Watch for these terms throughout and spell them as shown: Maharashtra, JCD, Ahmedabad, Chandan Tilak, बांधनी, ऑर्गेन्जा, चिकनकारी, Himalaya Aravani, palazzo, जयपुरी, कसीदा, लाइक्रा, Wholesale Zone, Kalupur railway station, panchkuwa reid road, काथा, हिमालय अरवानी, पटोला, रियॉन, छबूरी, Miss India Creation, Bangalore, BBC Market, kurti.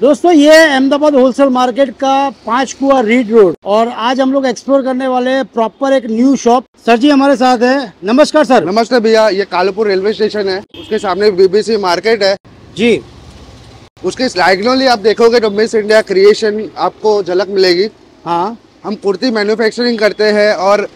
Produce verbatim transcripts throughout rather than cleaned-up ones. दोस्तों ये Ahmedabad wholesale market का पाँच कुआ रीड रोड और आज हम लोग एक्सप्लोर करने वाले प्रॉपर एक न्यू शॉप। सर जी हमारे साथ है, नमस्कार सर। नमस्कार भैया, ये कालूपुर रेलवे स्टेशन है, उसके सामने बीबीसी मार्केट है जी। उसके डायगोनली आप देखोगे तो मिस इंडिया क्रिएशन आपको झलक मिलेगी। हाँ, हम कुर्ती मैन्युफैक्चरिंग करते हैं और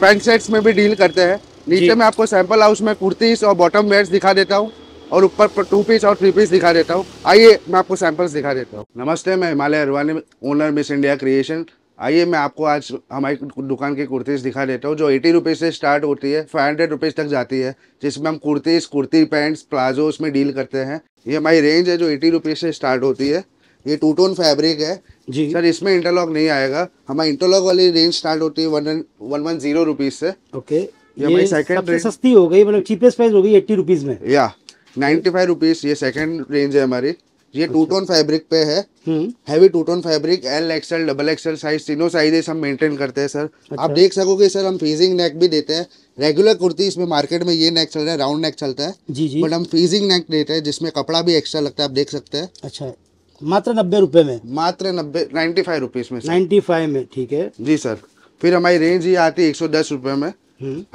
पैंट सेट्स में भी डील करते हैं। नीचे में आपको सैंपल हाउस में कुर्तीज और बॉटम वेयर्स दिखा देता हूँ और ऊपर टू पीस और थ्री पीस दिखा देता हूँ। आइए मैं आपको सैंपल्स दिखा देता हूँ। नमस्ते, मैं हिमालय अरवानी, owner Miss India creation. आइए मैं आपको आज हमारी दुकान की कुर्तीज़ दिखा देता हूँ जो एटी रुपीज़ से स्टार्ट होती है, फाइव हंड्रेड रुपीज़ तक जाती है, जिसमें हम कुर्तीज़, कुर्ती पैंट्स, प्लाजो उसमें डील करते हैं। ये हमारी रेंज है जो एटी रुपीज़ से स्टार्ट होती है। ये टू टोन फैब्रिक है जी सर, इसमें इंटरलॉक नहीं आएगा। हमारी इंटरलॉक वाली रेंज स्टार्ट होती है one one one zero rupees से। ओके, ये हमारी सेकेंड सस्ती हो गई, मतलब चीपेस्ट प्राइस हो गई एट्टी रुपीज़ में या नाइन्टी फाइव रुपीज़। ये सेकेंड रेंज है हमारी। ये टू टोन फैब्रिक पे है, heavy two tone fabric, L XL double XL size, तीनों साइजेस हम मेंटेन करते हैं सर। अच्छा। आप देख सकोगे सर, हम फ्रीजिंग नेक भी देते हैं। रेगुलर कुर्ती इसमें मार्केट में ये नेक चल रहा है, राउंड नेक चलता है जी जी, बट हम फ्रीजिंग नेक देते हैं जिसमें कपड़ा भी एक्स्ट्रा लगता है, आप देख सकते हैं। अच्छा, मात्र नब्बे रुपए में, मात्र नब्बे नाइन्टी फाइव रुपीज में, नाइन्टी फाइव में, ठीक है जी सर। फिर हमारी रेंज ये आती है एक सौ दस रुपये में।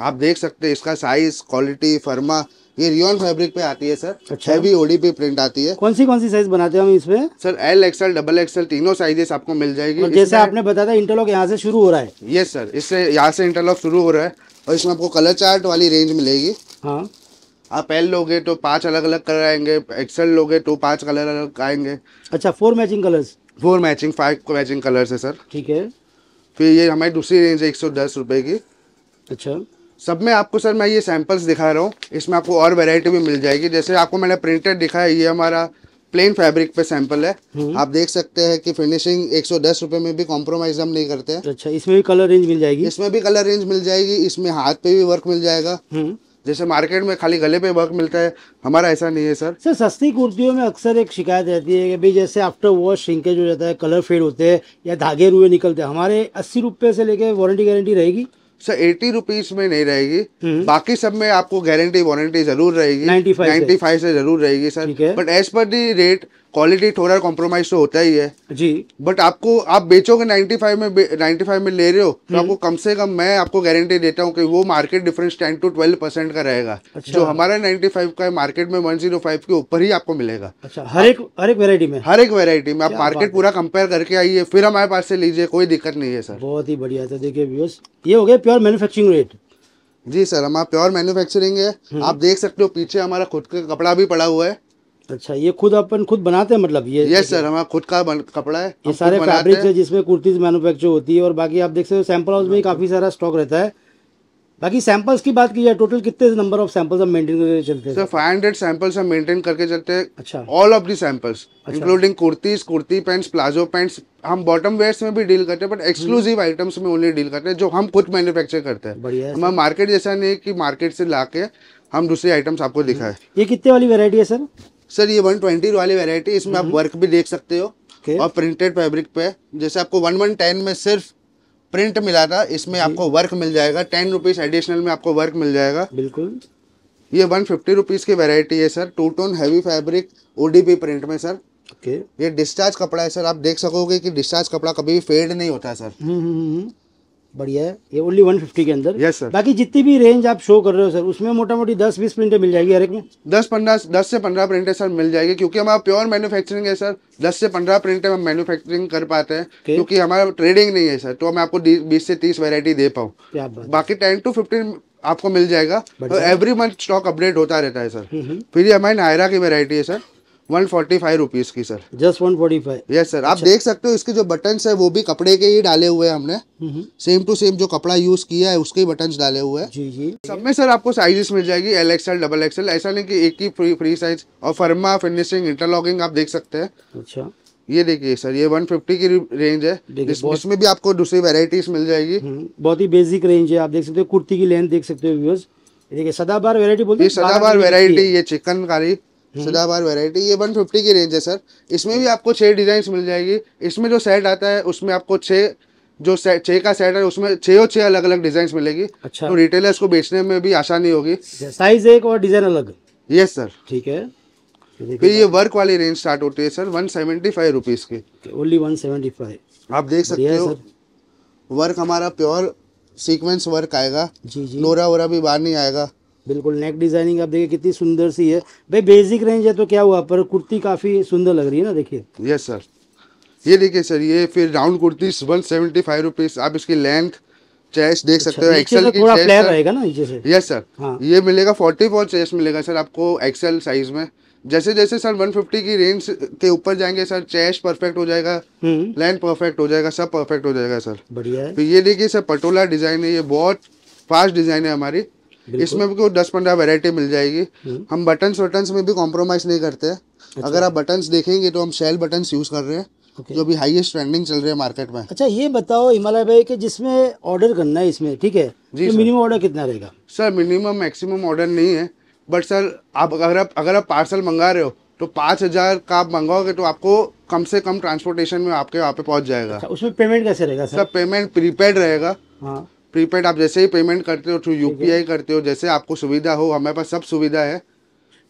आप देख सकते हैं इसका साइज, क्वालिटी, फर्मा, ये रियोन फैब्रिक पे आती है सर। अच्छा। हैवी ओडीपी प्रिंट आती है। कौन सी कौन सी साइज बनाते हैं हम इसमें sir? L XL double XL तीनों साइजेस आपको मिल जाएगी। और जैसे आपने बताया इंटरलॉक यहाँ से शुरू हो रहा है। यस सर, इससे यहाँ से इंटरलॉक शुरू हो रहा है और इसमें आपको कलर चार्ट वाली रेंज मिलेगी। हाँ, आप एल लोगे तो पांच अलग अलग कलर आएंगे, एक्सएल लोगे तो पांच कलर अलग आएंगे। अच्छा, four matching colours, four matching five matching colours है सर, ठीक है। फिर ये हमारी दूसरी रेंज है एक सौ दस रुपये की। अच्छा, सब में आपको सर मैं ये सैंपल्स दिखा रहा हूँ, इसमें आपको और वैरायटी भी मिल जाएगी। जैसे आपको मैंने प्रिंटेड दिखा है, ये हमारा प्लेन फैब्रिक पे सैंपल है। आप देख सकते हैं कि फिनिशिंग एक सौ दस रुपये में भी कॉम्प्रोमाइज हम नहीं करते हैं। अच्छा, इसमें भी कलर रेंज मिल जाएगी, इसमें भी कलर रेंज मिल जाएगी, इसमें हाथ पे भी वर्क मिल जाएगा। जैसे मार्केट में खाली गले पे वर्क मिलता है, हमारा ऐसा नहीं है सर। सर सस्ती कुर्तियों में अक्सर एक शिकायत रहती है कि भाई जैसे आफ्टर वॉश श्रिंकेज हो जाता है, कलर फेड होते हैं या धागे रुए निकलते हैं। हमारे अस्सी रुपये से लेके वारंटी गारंटी रहेगी सर, एटी रुपीज में नहीं रहेगी। बाकी सब में आपको गारंटी वारंटी जरूर रहेगी, नाइन्टी फाइव से जरूर रहेगी sir. But as per the rate quality थोड़ा कॉम्प्रोमाइज तो होता ही है जी। बट आपको आप बेचोगे नाइन्टी फाइव में, नाइन्टी फाइव में ले रहे हो तो आपको कम से कम मैं आपको गारंटी देता हूँ कि वो market difference ten to twelve percent का रहेगा। अच्छा। जो हमारा नाइन्टी फाइव का है, मार्केट में वन जीरो फाइव के ऊपर ही आपको मिलेगा। अच्छा, हर एक हर एक वेरायटी में, हर एक वेरायटी में आप मार्केट पूरा कंपेयर करके आइए, फिर हमारे पास से लीजिए, कोई दिक्कत नहीं है सर। बहुत ही बढ़िया था। देखिए व्यूअर्स, ये हो गया प्योर मैन्युफैक्चरिंग रेट जी सर, हमारा प्योर मैन्युफैक्चरिंग है। आप देख सकते हो पीछे हमारा खुद का कपड़ा भी पड़ा हुआ है। अच्छा, ये खुद अपन खुद बनाते हैं, मतलब ये? यस सर, हमारा खुद का कपड़ा है, ये सारे फैब्रिक्स है जिसमें कुर्तीज मैन्युफैक्चर होती है। और बाकी आप देख सकते हो सैंपल हाउस में काफ़ी सारा स्टॉक रहता है। बाकी सैंपल्स की बात की जाए, टोटल कितने नंबर ऑफ सैंपल्स हम मेंटेन करके चलते हैं सर? फाइव हंड्रेड सैंपल्स हम मेंटेन करके चलते हैं। अच्छा, all of the samples including kurtis, kurti pants, palazzo pants. हम बॉटम वेयर्स में भी डील करते हैं बट एक्सक्लूसिव आइटम्स में ओनली डील करते हैं जो हम खुद मैन्युफैक्चर करते हैं। बढ़िया, हमारा मार्केट जैसा नहीं कि मार्केट से ला के हम दूसरी आइटम्स आपको दिखाए। ये कितने वाली वेरायटी है सर? सर ये वन ट्वेंटी वाली वेरायटी, इसमें आप वर्क भी देख सकते हो और प्रिंटेड फैब्रिक पे। जैसे आपको वन वन टेन में सिर्फ प्रिंट मिला था, इसमें आपको वर्क मिल जाएगा, टेन रुपीज़ एडिशनल में आपको वर्क मिल जाएगा। बिल्कुल, ये वन फिफ्टी रुपीज़ की वेरायटी है sir, two tone heavy fabric ODP print में सर। ओके, ये डिस्चार्ज कपड़ा है सर, आप देख सकोगे कि डिस्चार्ज कपड़ा कभी भी फेड नहीं होता सर। बढ़िया है, ये ओनली वन फिफ्टी के अंदर। Yes sir. बाकी जितनी भी रेंज आप शो कर रहे हो सर, उसमें मोटा मोटी दस बीस प्रिंटें मिल जाएगी हर एक में? दस पंद्रह दस से पंद्रह प्रिंटें सर मिल जाएगी, क्योंकि हमारा प्योर मैन्युफैक्चरिंग है सर। दस से पंद्रह प्रिंटें हम मैन्युफैक्चरिंग कर पाते हैं, क्योंकि हमारा ट्रेडिंग नहीं है सर, तो मैं आपको बीस से तीस वैरायटी दे पाऊँ। बाकी टेन टू फिफ्टीन आपको मिल जाएगा और एवरी मंथ स्टॉक अपडेट होता रहता है सर। फिर ये हमारी नायरा की वेरायटी है sir, one forty five rupees की sir, just one forty five. Yes sir, आप देख सकते हो इसके जो बटन्स है वो भी कपड़े के ही डाले हुए हैं हमने, सेम टू सेम जो कपड़ा यूज किया है उसके बटन्स डाले हुए हैं जी जी। सब में सर आपको साइजेस मिल जाएगी, एल एक्सएल डबल एक्सएल, ऐसा नहीं कि एक ही फ्री फ्री साइज। और फर्मा, फिनिशिंग, इंटरलॉकिंग आप देख सकते हैं। अच्छा, ये देखिए सर, ये वन फिफ्टी की रेंज है, इसमें भी आपको दूसरी वेराइटीज मिल जाएगी। बहुत ही बेसिक रेंज है, आप देख सकते हो। कुर्ती की लेंथ देख सकते हो व्यूअर्स, देखिए सदाबहार वेरायटी बोलते हैं, सदाबहार वेरायटी, ये चिकनकारी सदाबहार वैरायटी, ये वन फिफ्टी की रेंज है सर। इसमें भी आपको छह डिजाइन मिल जाएगी। इसमें जो सेट आता है उसमें आपको छह जो छः का सेट है उसमें छः और छः अलग अलग डिजाइन मिलेगी। अच्छा। तो रिटेलर्स को बेचने में भी आसानी होगी। साइज एक और डिजाइन अलग। Yes sir. ठीक है। फिर ये वर्क वाली रेंज स्टार्ट होती है sir one seventy five rupees की, ओनली वन सेवेंटी फाइव। आप देख सकते हो वर्क हमारा प्योर सीक्वेंस वर्क आएगा जी जी, नोरा वोरा भी बाहर नहीं आएगा। बिल्कुल नेक डिजाइनिंग आप देखिए कितनी सुंदर सी है भाई। बेसिक रेंज है तो क्या हुआ, पर कुर्ती काफी सुंदर लग रही है ना, देखिए। Yes sir. ये देखिए सर, ये फिर round kurti one seventy five rupees. आप इसकी लेंथ चेस्ट देख सकते हो, एक्सेल की चेस्ट रहेगा ना नीचे से। Yes sir. ये मिलेगा फोर्टी फोर चेस्ट मिलेगा सर आपको एक्सेल साइज में। जैसे जैसे सर वन फिफ्टी की रेंज के ऊपर जाएंगे सर चेस्ट परफेक्ट हो जाएगा, लेंथ परफेक्ट हो जाएगा, सब परफेक्ट हो जाएगा सर। बढ़िया है। तो ये देखिए सर पटोला डिजाइन है, ये बहुत फास्ट डिजाइन है हमारी। इसमें आपको दस पंद्रह वैरायटी मिल जाएगी। हम बटन्स वटन्स में भी कॉम्प्रोमाइज नहीं करते हैं। अच्छा। अगर आप बटन्स देखेंगे तो हम शेल बटन्स यूज कर रहे हैं। Okay. जो भी हाईएस्ट ट्रेंडिंग चल रही है मार्केट में। अच्छा ये बताओ हिमालय भाई कि जिसमें ऑर्डर करना है इसमें, ठीक है, तो मिनिमम ऑर्डर कितना रहेगा सर? मिनिमम मैक्सिमम ऑर्डर नहीं है, बट सर आप अगर आप अगर आप पार्सल मंगा रहे हो तो पाँच हज़ार का आप मंगाओगे तो आपको कम से कम ट्रांसपोर्टेशन में आपके वहाँ पे पहुँच जाएगा। अच्छा, उसमें पेमेंट कैसे रहेगा सर? सर पेमेंट प्रीपेड रहेगा। हाँ। प्रीपेड आप जैसे ही पेमेंट करते हो थ्रू यूपीआई करते हो, जैसे आपको सुविधा हो, हमारे पास सब सुविधा है।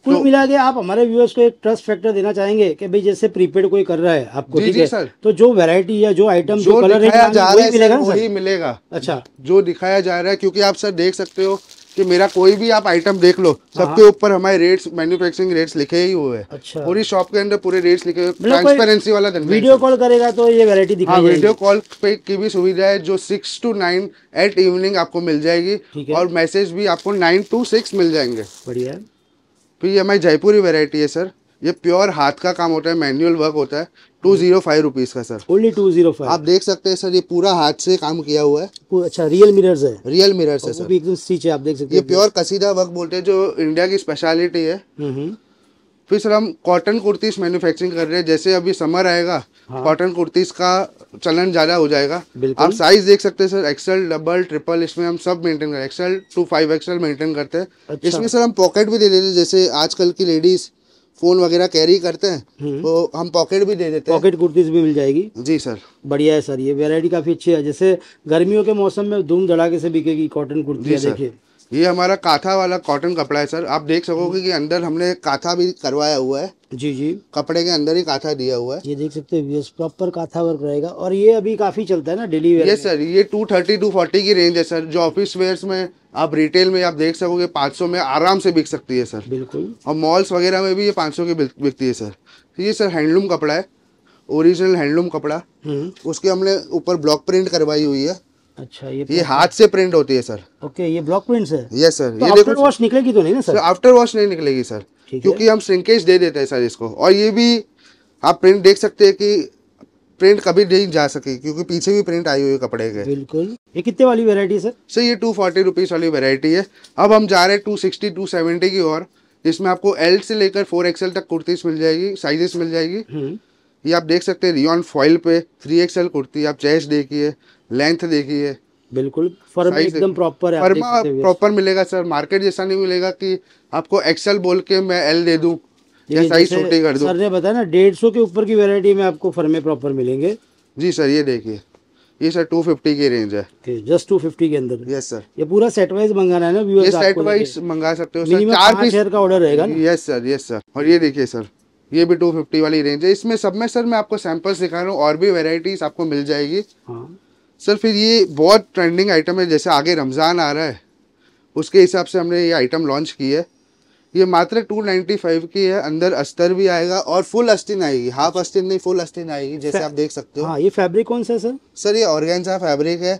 कुल तो, मिला के आप हमारे व्यूअर्स को एक ट्रस्ट फैक्टर देना चाहेंगे कि भाई जैसे प्रीपेड कोई कर रहा है आपको, जी जी सर, तो जो वैरायटी या जो आइटम जो कलर है वही मिलेगा। अच्छा, जो दिखाया जा रहा है, क्योंकि आप सर देख सकते हो कि मेरा कोई भी आप आइटम देख लो, सबके ऊपर हमारे रेट्स, मैन्युफैक्चरिंग रेट्स लिखे ही हुए हैं। अच्छा। पूरी शॉप के अंदर पूरे रेट्स लिखे हुए, ट्रांसपेरेंसी वाला। वीडियो कॉल करेगा तो ये वैरायटी दिखाई जाएगी। हां, वीडियो कॉल पे की भी सुविधा है जो six to nine at evening आपको मिल जाएगी, और मैसेज भी आपको नाइन टू सिक्स मिल जाएंगे। बढ़िया। फिर ये हमारी जयपुरी वैरायटी है सर, ये प्योर हाथ का काम होता है, मैनुअल वर्क होता है, टू जीरो फाइव रुपीज का sir, only two zero five. आप देख सकते हैं सर ये पूरा हाथ से काम किया हुआ है। अच्छा, रियल मिरर्स है। रियल मिरर्स है सर, एकदम स्टिच है, आप देख सकते हैं। ये प्योर कसीदा वर्क बोलते हैं, जो इंडिया की स्पेशलिटी है। फिर सर हम कॉटन कुर्तीज मैन्युफैक्चरिंग कर रहे हैं। जैसे अभी समर आएगा, कॉटन कुर्तीज का चलन ज्यादा हो जाएगा। आप साइज देख सकते हैं सर, एक्सेल, डबल, ट्रिपल, इसमें हम सब मेंटेन करते हैं, XL two five XL maintain करते हैं। इसमें सर हम पॉकेट भी दे देते हैं, जैसे आजकल की लेडीज फोन वगैरह कैरी करते हैं तो हम पॉकेट भी दे देते हैं। पॉकेट कुर्तीज भी मिल जाएगी। जी सर। बढ़िया है सर, ये वैरायटी काफी अच्छी है, जैसे गर्मियों के मौसम में धूम धड़ाके से बिकेगी कॉटन कुर्ती। देखिए ये हमारा काथा वाला कॉटन कपड़ा है सर, आप देख सकोगे कि अंदर हमने काथा भी करवाया हुआ है। जी जी, कपड़े के अंदर ही काथा दिया हुआ है। ये देख सकते हैं प्रॉपर काथा वर्क रहेगा, और ये अभी काफी चलता है ना डेली वेयर। यस सर, ये टू थर्टी टू फोर्टी की रेंज है सर, जो ऑफिस वेयर्स में आप रिटेल में आप देख सकोगे पाँच सौ में आराम से बिक सकती है सर। बिल्कुल। और मॉल्स वगैरह में भी ये पाँच सौ की बिकती है सर। ये सर हैंडलूम कपड़ा है, ओरिजिनल हैंडलूम कपड़ा, उसके हमने ऊपर ब्लॉक प्रिंट करवाई हुई है। अच्छा, ये ये हाथ से प्रिंट होती है सर। ओके, ये ब्लॉक प्रिंट है। Yes sir. तो ये आफ्टर वॉश निकलेगी तो नहीं ना सर? आफ्टर वॉश नहीं निकलेगी सर, क्योंकि हम श्रिंकेज दे देते हैं सर इसको। और ये भी आप प्रिंट देख सकते हैं कि प्रिंट कभी नहीं जा सके, क्योंकि पीछे भी प्रिंट आई हुई कपड़े के। बिल्कुल। ये कितने वाली वैरायटी सर? सर ये टू फोर्टी रुपीज वाली वैरायटी है। अब हम जा रहे हैं टू सिक्सटी टू सेवेंटी की ओर, जिसमें आपको एल से लेकर फोर एक्सएल तक कुर्तीज मिल जाएगी, साइजेस मिल जाएगी। ये आप देख सकते हैं रियॉन फॉइल पे थ्री एक्सएल कुर्ती, आप चेस्ट देखिए, लेंथ देखिए, बिल्कुल फर्म एकदम प्रॉपर है। फर्म प्रॉपर मिलेगा सर, मार्केट जैसा नहीं मिलेगा कि आपको एक्सेल बोल के मैं एल दे दूं या साइज छोटी कर दूं। सर ने बताया ना डेढ़ सौ के ऊपर की वैरायटी में आपको फर्मे प्रॉपर मिलेंगे। जी सर, ये देखिए, ये सर टू फिफ्टी की रेंज है, जस्ट टू फिफ्टी के अंदर। Yes sir. ये पूरा सेट वाइज मंगाना है ना व्यूअर्स, सेट वाइज मंगा सकते हो सर, चार पीस का ऑर्डर रहेगा। Yes sir, yes sir. और ये देखिए सर, ये भी टू फिफ्टी वाली रेंज है। इसमें सब में सर मैं आपको सैंपल्स दिखा रहा हूँ, और भी वेराइटीज आपको मिल जाएगी सर। फिर ये बहुत ट्रेंडिंग आइटम है, जैसे आगे रमज़ान आ रहा है उसके हिसाब से हमने ये आइटम लॉन्च की है। ये मात्र टू नाइन्टी फाइव की है, अंदर अस्तर भी आएगा और फुल अस्तिन आएगी, हाफ अस्तिन नहीं फुल अस्तिन आएगी, जैसे आप देख सकते हो। हाँ, ये फैब्रिक कौन सा है सर? सर ये ऑर्गेन्जा फैब्रिक है।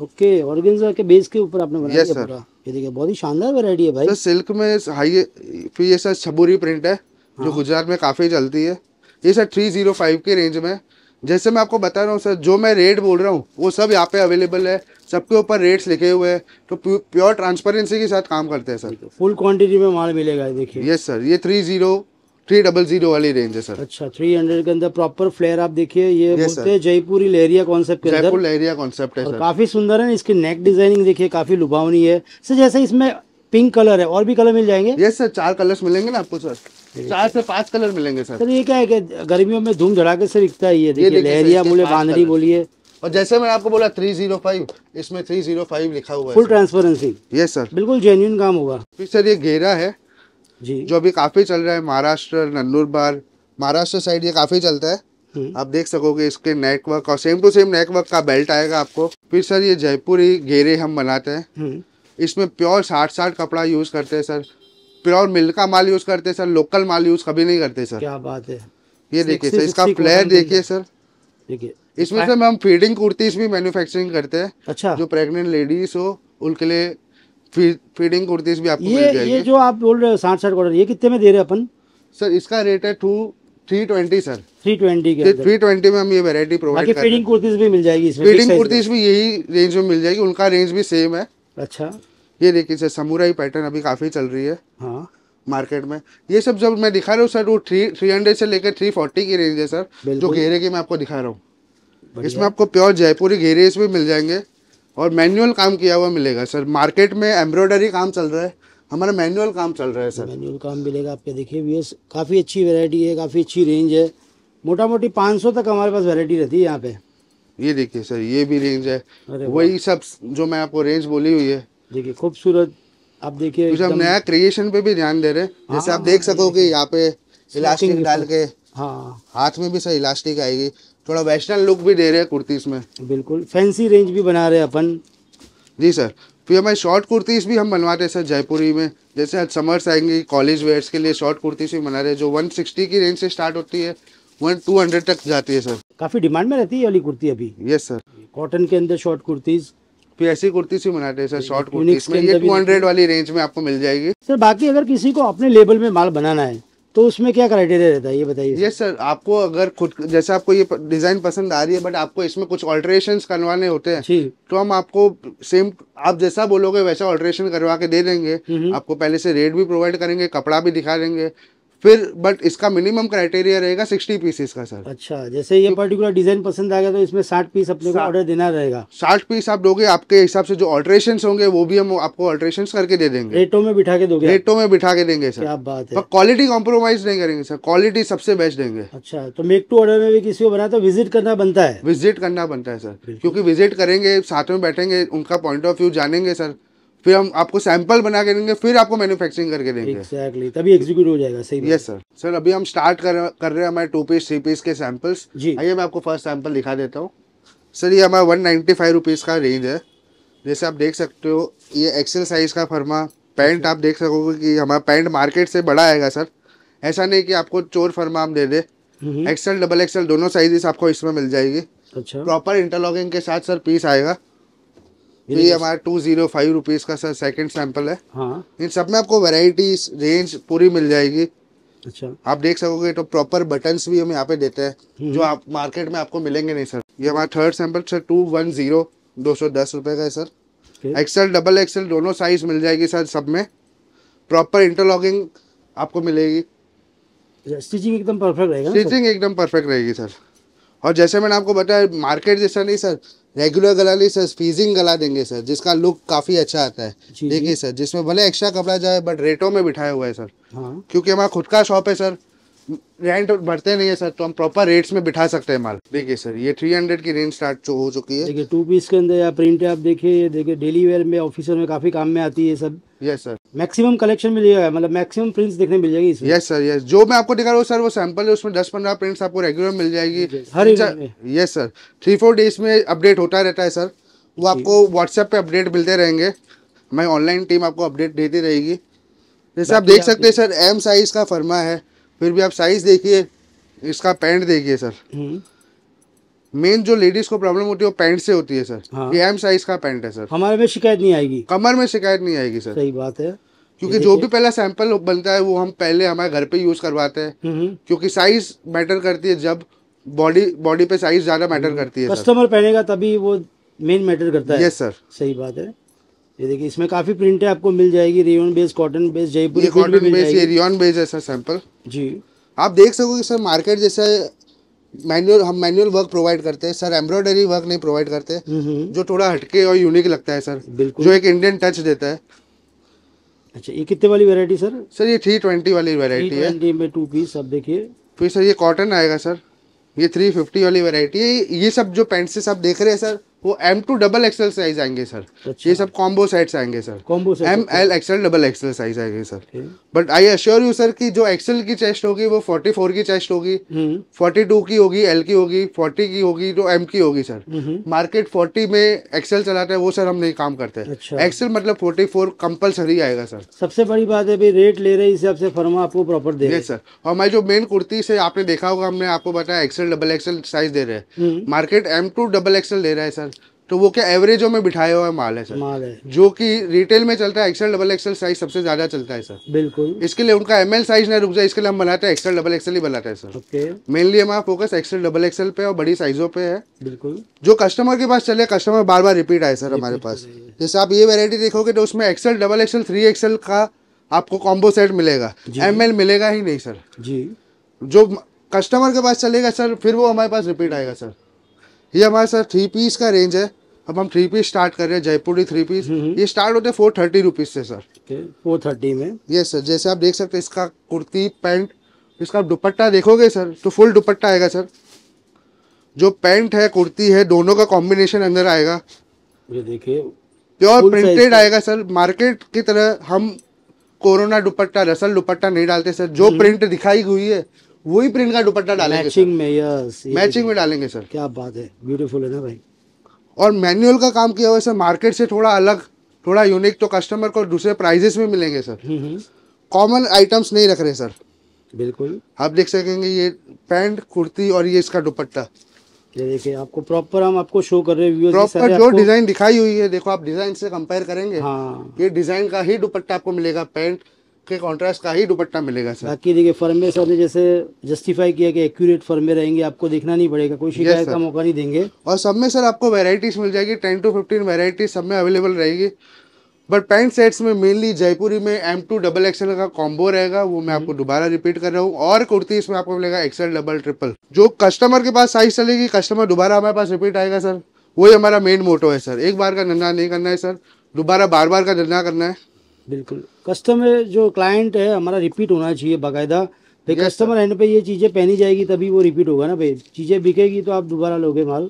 ओके, ऑर्गेन्जा के बेस के ऊपर आपने बनाया पूरा। ये देखिए बहुत ही शानदार वैरायटी है भाई। सर सिल्क में हाई। फिर ये सर छबूरी प्रिंट है, जो गुजरात में काफ़ी चलती है। ये सर थ्री जीरो फाइव की रेंज में, जैसे मैं आपको बता रहा हूँ सर, जो मैं रेट बोल रहा हूँ वो सब यहाँ पे अवेलेबल है, सबके ऊपर रेट्स लिखे हुए हैं, तो प्योर ट्रांसपेरेंसी के साथ काम करते हैं सर। फुल क्वांटिटी में माल मिलेगा, देखिए। यस सर, ये three zero three double zero वाली रेंज है सर। अच्छा, थ्री हंड्रेड के अंदर प्रॉपर फ्लेयर आप देखिए, ये बोलते हैं जयपुरी लहरिया कॉन्सेप्ट के अंदर। जयपुर लहरिया कॉन्सेप्ट है सर, काफी सुंदर है। इसकी नेक डिजाइनिंग देखिए काफी लुभावनी है सर। जैसे इसमें पिंक कलर है, और भी कलर मिल जाएंगे? यस सर, चार कलर्स मिलेंगे ना आपको सर, चार से पांच कलर मिलेंगे सर। सर ये क्या है कि गर्मियों में धूम धड़ाके से बिकता है, ये देखिए लहरिया बोले, बांधनी बोलिए, और जैसे मैंने आपको बोला थ्री जीरो फाइव, इसमें थ्री जीरो फाइव लिखा हुआ है। Full transparency. यस सर, बिल्कुल जेन्युइन काम होगा। सर ये घेरा है जी, जो अभी काफी चल रहा है महाराष्ट्र, नंदुरबार, महाराष्ट्र साइड ये काफी चलता है। आप देख सकोगे इसके नेटवर्क और सेम टू सेम नेटवर्क का बेल्ट आएगा आपको। फिर सर ये जयपुरी घेरे हम बनाते हैं, इसमें प्योर साठ साठ कपड़ा यूज करते हैं सर, प्योर मिल का माल यूज करते हैं सर, लोकल माल यूज कभी नहीं करते सर। क्या बात है, ये देखिए सर इसका फ्लेयर देखिए सर, देखिए इसमें सर हम फीडिंग कुर्तीज भी मैन्युफैक्चरिंग करते हैं। अच्छा, जो प्रेग्नेंट लेडीज हो उनके लिए फीडिंग कुर्तीज भी आपको मिल जाएगी। ये जो आप बोल रहे हो साठ साठ ऑर्डर, ये कितने में दे रहे हैं अपन सर? इसका रेट है two three twenty sir, three twenty के थ्री ट्वेंटी में हम ये वैरायटी प्रोवाइड करते हैं। फीडिंग कुर्तीज भी मिल जाएगी इसमें, फीडिंग कुर्तीज भी यही रेंज में मिल जाएगी, उनका रेंज भी सेम है। अच्छा, ये देखिए सर समुराई पैटर्न अभी काफी चल रही है हाँ मार्केट में। ये सब जब मैं दिखा रहा हूँ सर वो थ्री थ्री हंड्रेड से लेकर थ्री फोर्टी की रेंज है सर, जो घेरे की मैं आपको दिखा रहा हूँ। इसमें आपको प्योर जयपुरी घेरे इसमें मिल जाएंगे और मैनुअल काम किया हुआ मिलेगा सर। मार्केट में एम्ब्रॉयडरी काम चल रहा है, हमारा मैनुअल काम चल रहा है सर। मैनुअल काम मिलेगा आपके, देखिए व्यूअर्स काफ़ी अच्छी वैरायटी है, काफ़ी अच्छी रेंज है। मोटा मोटी पाँच सौ तक हमारे पास वैरायटी रहती है यहाँ पे। ये देखिए सर ये भी रेंज है, वही सब जो मैं आपको रेंज बोली हुई है। देखिए खूबसूरत, आप देखिए हम नया क्रिएशन पे भी ध्यान दे रहे हैं। हाँ, जैसे आप देख सकोगे यहाँ पे इलास्टिक डाल के हाँ हाथ में भी सर इलास्टिक आएगी, थोड़ा वेस्टर्न लुक भी दे रहे हैं कुर्तीज में, बिल्कुल फैंसी रेंज भी बना रहे हैं अपन जी सर। फिर हमारे शॉर्ट कुर्तीज भी हम बनवाते हैं सर जयपुरी में, जैसे आज समर्स आएंगे कॉलेज वेयर्स के लिए शॉर्ट कुर्तीज भी बना रहे हैं, जो वन सिक्सटी की रेंज से स्टार्ट होती है वन टू हंड्रेड तक जाती है सर। काफी डिमांड में रहती है वाली कुर्ती अभी। यस सर, कॉटन के अंदर शॉर्ट कुर्तीज, फिर ऐसी कुर्ती सी बनाते हैं सर शॉर्ट कुर्तीज में, ये दो सौ वाली रेंज में आपको मिल जाएगी सर। बाकी अगर किसी को अपने लेबल में माल बनाना है तो उसमें क्या क्राइटेरिया रहता है ये बताइए। यस सर, आपको अगर खुद जैसे आपको ये डिजाइन पसंद आ रही है बट आपको इसमें कुछ ऑल्ट्रेशन करवाने होते हैं, तो हम आपको सेम आप जैसा बोलोगे वैसा ऑल्ट्रेशन करवा के दे देंगे। आपको पहले से रेट भी प्रोवाइड करेंगे, कपड़ा भी दिखा देंगे फिर, बट इसका मिनिमम क्राइटेरिया रहेगा साठ पीसेस का सर। अच्छा, जैसे ये पर्टिकुलर डिजाइन पसंद आ गया तो इसमें साठ पीस अपने को ऑर्डर देना रहेगा। साठ पीस आप दोगे, आपके हिसाब से जो ऑल्ट्रेशंस होंगे वो भी हम आपको ऑल्ट्रेशंस करके दे देंगे, रेटों में बिठा के दोगे। रेटों में बिठा के देंगे सर। क्या बात है, क्वालिटी कॉम्प्रोमाइज नहीं करेंगे सर, क्वालिटी सबसे बेस्ट देंगे। अच्छा, तो मेक टू ऑर्डर में भी किसी को बनाया तो विजिट करना बनता है। विजिट करना बनता है सर, क्योंकि विजिट करेंगे साथ में बैठेंगे, उनका पॉइंट ऑफ व्यू जानेंगे सर, फिर हम आपको सैंपल बना के देंगे, फिर आपको मैन्युफैक्चरिंग करके देंगे। एक्जैक्टली, तभी एग्जीक्यूट हो जाएगा सही। Yes sir. सर अभी हम स्टार्ट कर कर रहे हैं हमारे टू पीस थ्री पीस के सैंपल्स। आइए मैं आपको फर्स्ट सैंपल दिखा देता हूँ सर। ये हमारा वन नाइन्टी फाइव रुपीज़ का रेंज है, जैसे आप देख सकते हो ये एक्सेल साइज का फर्मा पैंट। आप देख सकोगे कि हमारा पैंट मार्केट से बड़ा आएगा सर, ऐसा नहीं कि आपको चोर फर्मा हम दे दे, एक्सेल डबल एक्सेल दोनों साइजेस आपको इसमें मिल जाएगी। अच्छा, प्रॉपर इंटरलॉकिंग के साथ सर पीस आएगा। तो ये हमारा टू जीरो फाइव रुपीज का सर सेकंड सैंपल है। हाँ, इन सब में आपको वैरायटीज रेंज पूरी मिल जाएगी। अच्छा, आप देख सकोगे तो प्रॉपर बटन्स भी हम यहाँ पे देते हैं जो आप मार्केट में आपको मिलेंगे नहीं सर। ये हमारा third sample sir two one zero दो सौ दस रुपये का है सर, एक्सेल डबल एक्सेल दोनों साइज मिल जाएगी सर, सब में प्रॉपर इंटरलॉकिंग आपको मिलेगी, स्टिचिंग एकदम परफेक्ट रहेगा, स्टिचिंग एकदम परफेक्ट रहेगी सर। और जैसे मैंने आपको बताया मार्केट जैसा नहीं सर, रेगुलर गला नहीं सर, स्पीजिंग गला देंगे सर, जिसका लुक काफी अच्छा आता है। देखिए सर, जिसमें भले एक्स्ट्रा कपड़ा जाए बट रेटों में बिठाया हुआ है सर। हाँ, क्योंकि हमारा खुद का शॉप है सर, रेंट भरते नहीं है सर, तो हम प्रॉपर रेट्स में बिठा सकते हैं माल। देखिए सर, ये थ्री हंड्रेड की रेंज स्टार्ट हो चुकी है। देखिए टू पीस के अंदर या प्रिंट आप देखिए, देखिए डेली वेयर में ऑफिसर में काफी काम में आती है सब। यस सर, मैक्सिमम कलेक्शन मिलेगा, मतलब मैक्सिमम प्रिंट्स देखने मिल जाएगी इसमें। यस सर, यस, जो मैं आपको दिखा रहा हूँ सर वो सैंपल है, उसमें दस पंद्रह प्रिंट्स आपको रेगुलर मिल जाएगी हर एक। Yes sir, three four days में अपडेट होता रहता है सर, वो आपको व्हाट्सएप पे अपडेट मिलते रहेंगे, हमारी ऑनलाइन टीम आपको अपडेट देती रहेगी। जैसे आप देख सकते हैं सर, एम साइज का फर्मा है, फिर भी आप साइज देखिए, इसका पैंट देखिए सर। मेन जो लेडीज को प्रॉब्लम होती है वो पैंट से होती है सर। हाँ, ये एम साइज का पैंट है सर, हमारे में शिकायत नहीं आएगी, कमर में शिकायत नहीं आएगी सर। सही बात है, क्योंकि जो भी पहला सैंपल बनता है वो हम पहले हमारे घर पे यूज करवाते हैं, क्योंकि साइज मैटर करती है, जब बॉडी बॉडी पे साइज ज्यादा मैटर करती है, कस्टमर पहनेगा तभी वो मेन मैटर करता है। यस सर, सही बात है। ये देखिए इसमें काफी प्रिंटें आपको मिल जाएगी, rayon base, cotton base, जयपुरी cotton base, ये रेयन बेस है सर सैंपल जी। आप देख सकोगे सर, मार्केट जैसे मैनुअल हम मैनुअल वर्क प्रोवाइड करते हैं सर, एम्ब्रॉयडरी वर्क नहीं प्रोवाइड करते, जो थोड़ा हटके और यूनिक लगता है सर, जो एक इंडियन टच देता है। अच्छा, ये कितने वाली वैरायटी सर? सर ये थ्री ट्वेंटी वाली वैरायटी है, टू पीस। अब देखिए फिर सर ये कॉटन आएगा सर, ये थ्री फिफ्टी वाली वैरायटी है। ये सब जो पैंट्स आप देख रहे हैं सर वो M two double XL size आएंगे सर। अच्छा। ये सब कॉम्बो सेट्स आएंगे sir, combo set M L XL double XL size आएंगे sir. But I assure you sir कि जो एक्सएल की चेस्ट होगी वो चौवालीस की चेस्ट होगी, बयालीस की होगी, एल की होगी, चालीस की होगी, जो एम की होगी सर। मार्केट चालीस में एक्सएल चलाता है वो सर हम नहीं काम करते। अच्छा। एक्सएल मतलब फोर्टी फोर कम्पल्सरी आएगा सर। सबसे बड़ी बात है भाई रेट ले रहे हिसाब से फर्मा आपको प्रॉपर दे रहे सर। और हमारी जो मेन कुर्ती से आपने देखा होगा हमने आपको बताया एक्सएल डबल एक्सएल साइज दे रहे हैं, market M two double XL दे रहा है सर। तो वो क्या एवरेजों में बिठाया हुआ माल है सर, माल है जो कि रिटेल में चलता है एक्सएल डबल एक्सएल साइज सबसे ज्यादा चलता है सर। बिल्कुल। इसके लिए उनका एमएल साइज ना रुक जाए इसके लिए हम बनाते हैं एक्सएल डबल एक्सएल ही बनाते हैं सर। ओके। मेनली हमारा फोकस एक्सएल डबल एक्सएल पे और बड़ी साइजों पे है। बिल्कुल। जो कस्टमर के पास चले कस्टमर बार बार रिपीट आए सर हमारे पास। जैसे आप ये वेरायटी देखोगे तो उसमें XL double XL three XL का आपको कॉम्बो सेट मिलेगा, एमएल मिलेगा ही नहीं सर जी। जो कस्टमर के पास चलेगा सर फिर वो हमारे पास रिपीट आएगा सर। ये हमारे सर थ्री पीस का रेंज है। अब हम थ्री पीस स्टार्ट कर रहे हैं, जयपुरी थ्री पीस। ये स्टार्ट होते हैं फोर थर्टी रुपीज से सर। फोर थर्टी में यस सर। जैसे आप देख सकते हैं इसका कुर्ती पैंट, इसका दुपट्टा देखोगे सर तो फुल दुपट्टा आएगा सर। जो पैंट है कुर्ती है दोनों का कॉम्बिनेशन अंदर आएगा। ये देखिए प्योर प्रिंटेड आएगा सर। मार्केट की तरह हम कोरोना दुपट्टा रसल दुपट्टा नहीं डालते सर। जो प्रिंट दिखाई हुई है वही प्रिंट का दुपट्टा डालेंगे मैचिंग में। यस मैचिंग में डालेंगे सर। क्या बात है, ब्यूटीफुल है ना भाई। और मैनुअल का काम किया हुआ है सर, मार्केट से थोड़ा अलग थोड़ा यूनिक, तो कस्टमर को दूसरे प्राइजेस में मिलेंगे सर। कॉमन आइटम्स नहीं रख रहे सर। बिल्कुल। आप देख सकेंगे ये पैंट कुर्ती और ये इसका दुपट्टा। ये देखिए आपको प्रॉपर हम आपको शो कर रहे हैं प्रॉपर जो डिजाइन दिखाई हुई है। देखो आप डिजाइन से कंपेयर करेंगे ये डिजाइन का ही दुपट्टा आपको मिलेगा, पैंट के कॉन्ट्रास्ट का ही दुपट्टा मिलेगा सर। बाकी देखिए फर्मे सर ने जैसे जस्टिफाई किया कि एक्यूरेट फर्मे रहेंगे, आपको देखना नहीं पड़ेगा, कोई शिकायत का मौका नहीं देंगे। और सब में सर आपको वैरायटीज मिल जाएगी, टेन टू फिफ्टीन वैरायटीज सब में अवेलेबल रहेगी। बट पैंट सेट्स में मेनली जयपुरी में एम टू डबल एक्सएल का कॉम्बो रहेगा, वो मैं आपको दोबारा रिपीट कर रहा हूँ। और कुर्ती इसमें आपको मिलेगा एक्सएल डबल ट्रिपल। जो कस्टमर के पास साइज चलेगी कस्टमर दोबारा हमारे पास रिपीट आएगा सर। वही हमारा मेन मोटो है सर। एक बार का धंधा नहीं करना है सर, दोबारा बार बार का धंधा करना है। बिल्कुल। कस्टमर जो क्लाइंट है हमारा रिपीट होना चाहिए बाकायदा। भाई कस्टमर एंड पे ये चीज़ें पहनी जाएगी तभी वो रिपीट होगा ना भाई। चीज़ें बिकेगी तो आप दोबारा लोगे माल।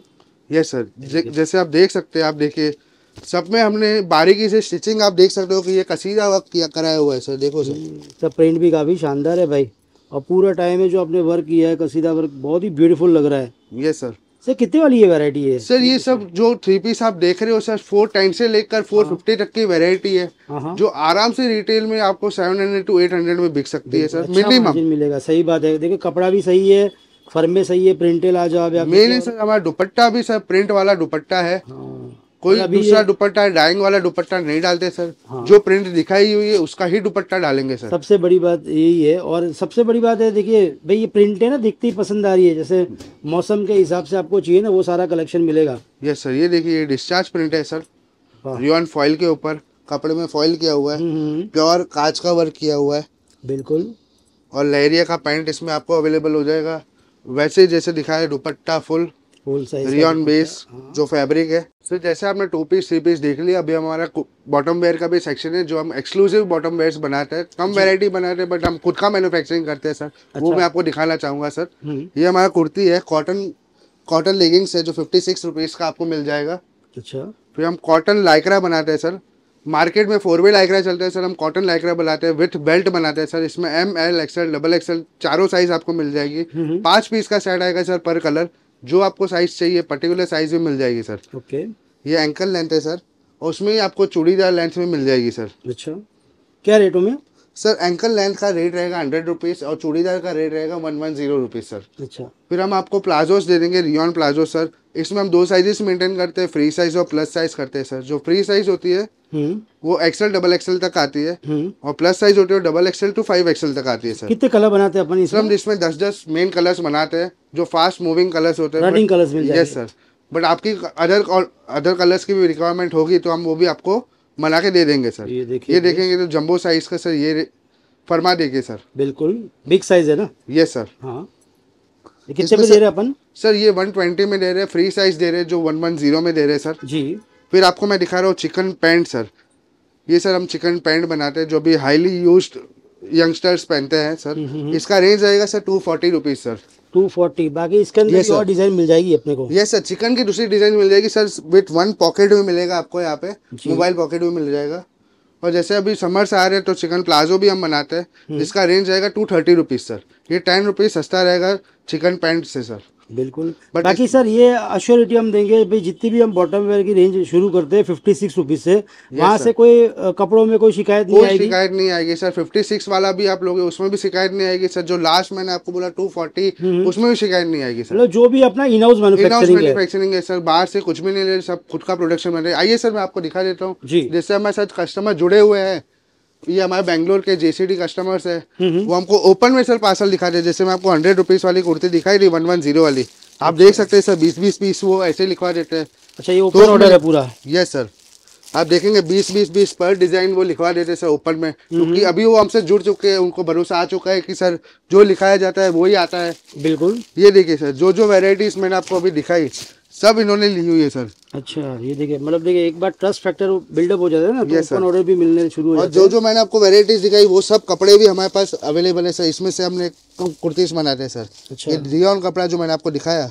Yes sir. ज, जैसे आप देख सकते हैं, आप देखिए सब में हमने बारीकी से स्टिचिंग आप देख सकते हो कि ये कसीदा वर्क किया कराया हुआ है सर। देखो सर सब प्रिंट भी काफ़ी शानदार है भाई। और पूरा टाइम है जो आपने वर्क किया है कसीदा वर्क, बहुत ही ब्यूटीफुल लग रहा है। Yes sir. सर कितने वाली ये वैरायटी है सर? ये सब जो थ्री पीस आप देख रहे हो सर फोर टेन से लेकर फोर फिफ्टी तक की वैरायटी है, जो आराम से रिटेल में आपको seven hundred to eight hundred में बिक सकती है सर। अच्छा मिनिमम मिलेगा। सही बात है। देखो कपड़ा भी सही है, फर्मे सही है, प्रिंटेड आ जाओ। मेन सर हमारा दुपट्टा भी सर प्रिंट वाला दुपट्टा है। कोई दूसरा दुपट्टा है डाइंग वाला दुपट्टा नहीं डालते सर। हाँ। जो प्रिंट दिखाई हुई है उसका ही दुपट्टा डालेंगे सर। सबसे बड़ी बात यही है। और सबसे बड़ी बात है देखिए भाई ये प्रिंट है ना, दिखती पसंद आ रही है। जैसे मौसम के हिसाब से आपको चाहिए ना वो सारा कलेक्शन मिलेगा। Yes sir. ये देखिए ये डिस्चार्ज प्रिंट है सर, रियॉन फॉइल के ऊपर कपड़े में फॉइल किया हुआ है, प्योर कांच का वर्क किया हुआ है। बिल्कुल। और लहरिया का पैंट इसमें आपको अवेलेबल हो जाएगा वैसे जैसे दिखाया, दुपट्टा फुल रियॉन बेस जो फैब्रिक है सर। जैसे आपने टू पीस थ्री पीस देख लिया, अभी हमारा बॉटम वेयर का भी सेक्शन है जो हम एक्सक्लूसिव बॉटम वेयर्स बनाते हैं। कम वैरायटी बनाते हैं बट हम खुद का मैन्युफैक्चरिंग करते हैं सर। अच्छा। वो मैं आपको दिखाना चाहूंगा सर। ये हमारा कुर्ती है, कॉटन कॉटन लेगिंग्स है जो फिफ्टी सिक्स रुपीज का आपको मिल जाएगा। अच्छा। फिर हम कॉटन लाइक्रा बनाते हैं सर। मार्केट में फोर वे लाइक्रा चलता है सर, हम कॉटन लाइक्रा बनाते हैं विथ बेल्ट बनाते हैं सर। इसमें M L XL double XL चारों साइज आपको मिल जाएगी। पांच पीस का सेट आएगा सर पर कलर, जो आपको साइज चाहिए पर्टिकुलर साइज में मिल जाएगी सर। ओके। ये एंकल लेंथ है सर और उसमें आपको चूड़ीदार लेंथ में मिल जाएगी सर। अच्छा। क्या रेटों में सर? एंकल लेंथ का रेट रहेगा हंड्रेड रुपीज़ और चूड़ीदार का रेट रहेगा one one zero rupees sir. अच्छा। फिर हम आपको प्लाजोस दे देंगे रियॉन प्लाजो सर। इसमें हम दो साइजेस मेंटेन करते हैं, फ्री साइज और प्लस साइज करते हैं सर। जो फ्री साइज होती है वो एक्सएल डबल एक्सएल तक आती है और प्लस साइज होती है double XL to five XL तक आती है सर। कितने कलर बनाते हैं अपन इसमें? हम इसमें दस दस मेन कलर्स बनाते हैं जो फास्ट मूविंग कलर्स होते हैं। कलर्स मिल जाएंगे। Yes sir. बट आपकी अदर अदर कलर्स की भी रिक्वायरमेंट होगी तो हम वो भी आपको बना के दे देंगे सर। ये देखिए ये देखेंगे तो जंबो साइज का सर ये फरमा देंगे सर। बिल्कुल बिग साइज है ना। Yes sir. हाँ। कितने में दे रहे हैं अपन सर? ये वन ट्वेंटी में दे रहे हैं, फ्री साइज दे रहे हैं जो वन वन जीरो में दे रहे हैं सर जी। फिर आपको मैं दिखा रहा हूँ चिकन पैंट सर। ये सर हम चिकन पैंट बनाते हैं जो भी हाईली यूज्ड यंगस्टर्स पहनते हैं सर। इसका रेंज रहेगा sir two forty rupees sir. Two forty. बाकी इसके अंदर yes, और डिजाइन मिल जाएगी अपने को। यस सर, चिकन की दूसरी डिजाइन मिल जाएगी सर, विथ वन पॉकेट भी मिलेगा आपको, यहाँ पे मोबाइल पॉकेट भी मिल जाएगा। और जैसे अभी समर्स आ रहे हैं तो चिकन प्लाजो भी हम बनाते हैं, जिसका रेंज रहेगा टू थर्टी रुपीज सर। ये टेन रुपीज सस्ता रहेगा चिकन पैंट से सर। बिल्कुल। बाकी इस... सर ये अश्योरिटी हम देंगे भाई, जितनी भी हम बॉटम वेयर की रेंज शुरू करते हैं फिफ्टी सिक्स रुपीज से, वहाँ से कोई कपड़ों में कोई शिकायत नहीं आएगी, शिकायत नहीं आएगी सर। फिफ्टी सिक्स वाला भी आप लोग, उसमें भी शिकायत नहीं आएगी सर। जो लास्ट मैंने आपको बोला टू फोर्टी उसमें भी शिकायत नहीं आएगी सर। जो भी अपना इन हाउस मैन्युफैक्चरिंग है सर, बाहर से कुछ भी नहीं ले, सब खुद का प्रोडक्शन बन रहा है। आइए सर मैं आपको दिखा देता हूँ, जैसे हमारे साथ कस्टमर जुड़े हुए हैं, ये हमारे बैंगलोर के जेसीडी कस्टमर्स है, वो हमको ओपन में सर पार्सल दिखा दे। जैसे मैं आपको हंड्रेड रुपीज वाली कुर्ती दिखाई दी, वन वन जीरो वाली, आप देख सकते हैं सर, बीस बीस पीस वो ऐसे लिखवा देते हैं। अच्छा ये ओपन ऑर्डर है पूरा? यस सर, आप देखेंगे बीस बीस बीस पर डिजाइन वो लिखवा देते हैं सर ओपन में, क्योंकि अभी वो हमसे जुड़ चुके हैं, उनको भरोसा आ चुका है कि सर जो लिखाया जाता है वही आता है। बिल्कुल। ये देखिए सर, जो जो वेराइटीज मैंने आपको अभी दिखाई सब इन्होंने ली हुई है सर। अच्छा ये देखिए, मतलब देखिए एक बार ट्रस्ट फैक्टर बिल्डअप हो जाता है ना, तो ओपन ऑर्डर भी मिलने शुरू हो जाते हैं। और जो जो मैंने आपको वैरायटीज दिखाई वो सब कपड़े भी हमारे पास अवेलेबल है सर। इसमें से हमने कुर्तीस बनाते हैं सर। अच्छा। ये रियॉन कपड़ा जो मैंने आपको दिखाया,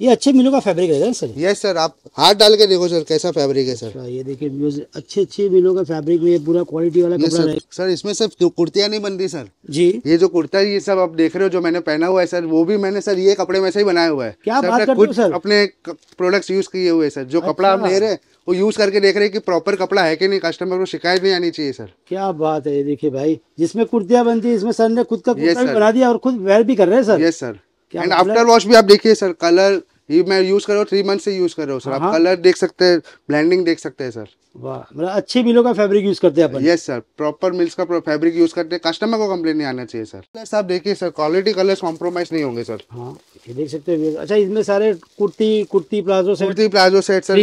ये अच्छे मिलों का फैब्रिक है सर। यस सर, आप हाथ डाल के देखो सर कैसा फैब्रिक है सर। ये देखिए अच्छे अच्छे मिलों का फैब्रिक में ये पूरा क्वालिटी वाला कपड़ा है सर। इसमें सिर्फ कुर्तियां नहीं बनती सर जी, ये जो कुर्ता ये सब आप देख रहे हो जो मैंने पहना हुआ है सर, वो भी मैंने सर ये कपड़े में से ही बनाया हुआ है। क्या बात करते हो सर, अपने प्रोडक्ट्स यूज किए हुए सर। जो कपड़ा आप ले रहे हैं वो यूज करके देख रहे हैं कि प्रॉपर कपड़ा है कि नहीं, कस्टमर को शिकायत नहीं आनी चाहिए सर। क्या बात है, ये देखिए भाई जिसमें कुर्तियां बनती है इसमें सर ने खुद का कुर्ता भी बना दिया और खुद वेयर भी कर रहे हैं sir. Yes sir, and after wash भी आप देखिए सर, कलर ये मैं यूज कर रहा हूँ, थ्री मंथ से यूज कर रहा हूँ सर। आप कलर देख सकते हैं, ब्लेंडिंग देख सकते हैं सर। वाह, मतलब अच्छे मिलों का फैब्रिक यूज करते हैं अपन। यस सर, प्रॉपर मिल्स का फैब्रिक यूज करते हैं, कस्टमर को कंप्लेन नहीं आना चाहिए सर। कलर्स आप देखिए सर, क्वालिटी कलर्स कॉम्प्रोमाइज नहीं होंगे सर। हाँ ये देख सकते हैं। अच्छा इसमें सारे kurti kurti palazzo set, kurti palazzo set sir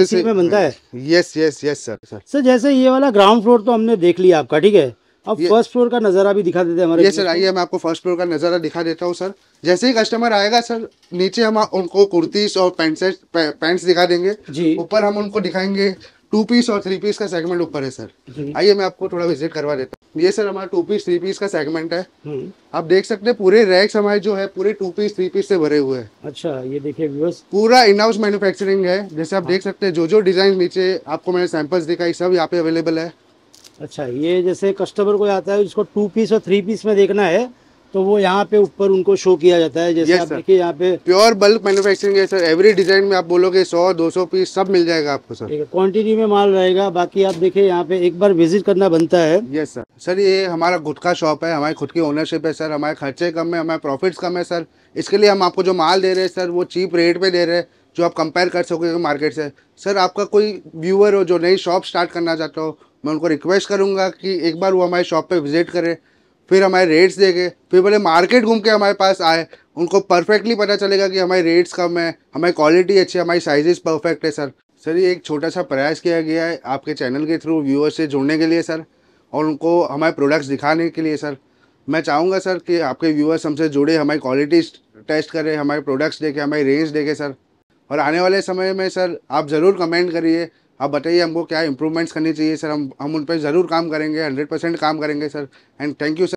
इसी में बनता है। Yes yes yes sir. Sir जैसे ये वाला ग्राउंड फ्लोर तो हमने देख लिया आपका, ठीक है, अब फर्स्ट फ्लोर का नजारा भी दिखा देते हैं हमारे। यस सर, आइए मैं आपको फर्स्ट फ्लोर का नजारा दिखा देता हूँ सर। जैसे ही कस्टमर आएगा सर, नीचे हम उनको कुर्तीस और पैंट सेट पैंट्स दिखा देंगे जी। ऊपर हम उनको दिखाएंगे टू पीस और थ्री पीस का सेगमेंट ऊपर है सर। आइए मैं आपको थोड़ा विजिट करवा देता हूँ। ये सर हमारा टू पीस थ्री पीस का सेगमेंट है। आप देख सकते हैं पूरे रैक्स हमारे जो है पूरे टू पीस थ्री पीस से भरे हुए हैं। अच्छा ये देखिए व्यूअर्स, पूरा इन हाउस मैन्युफैक्चरिंग है। जैसे आप देख सकते हैं जो जो डिजाइन नीचे आपको मैंने सैंपल्स दिखाई सब यहाँ पे अवेलेबल है। अच्छा, ये जैसे कस्टमर को आता है जिसको टू पीस और थ्री पीस में देखना है तो वो यहाँ पे ऊपर उनको शो किया जाता है। जैसे yes, आप देखिए यहाँ पे प्योर बल्क मैन्युफैक्चरिंग है सर। एवरी डिजाइन में आप बोलोगे सौ दो सौ पीस सब मिल जाएगा आपको सर, क्वांटिटी में माल रहेगा। बाकी आप देखिए यहाँ पे एक बार विजिट करना बनता है। Yes sir. सर ये हमारा खुद का शॉप है, हमारी खुद की ओनरशिप है सर। हमारे खर्चे कम है, हमारे प्रॉफिट्स कम है सर। इसके लिए हम आपको जो माल दे रहे हैं सर वो चीप रेट पे दे रहे हैं, जो आप कंपेयर कर सकोगे मार्केट से सर। आपका कोई व्यूअर हो जो नई शॉप स्टार्ट करना चाहता हो, मैं उनको रिक्वेस्ट करूंगा कि एक बार वो हमारे शॉप पे विजिट करें, फिर हमारे रेट्स देखें, फिर बोले मार्केट घूम के हमारे पास आए। उनको परफेक्टली पता चलेगा कि हमारे रेट्स कम है, हमारी क्वालिटी अच्छी है, हमारी साइजेस परफेक्ट है सर। सर ये एक छोटा सा प्रयास किया गया है आपके चैनल के थ्रू व्यूअर्स से जुड़ने के लिए सर, और उनको हमारे प्रोडक्ट्स दिखाने के लिए सर। मैं चाहूँगा सर कि आपके व्यूअर्स हमसे जुड़े, हमारी क्वालिटी टेस्ट करें, हमारे प्रोडक्ट्स देखें, हमारी रेंज देखें सर। और आने वाले समय में सर आप ज़रूर कमेंट करिए, आप बताइए हमको क्या इम्प्रूवमेंट्स करनी चाहिए सर। हम हम उन पर ज़रूर काम करेंगे, हंड्रेड परसेंट काम करेंगे sir. And thank you sir.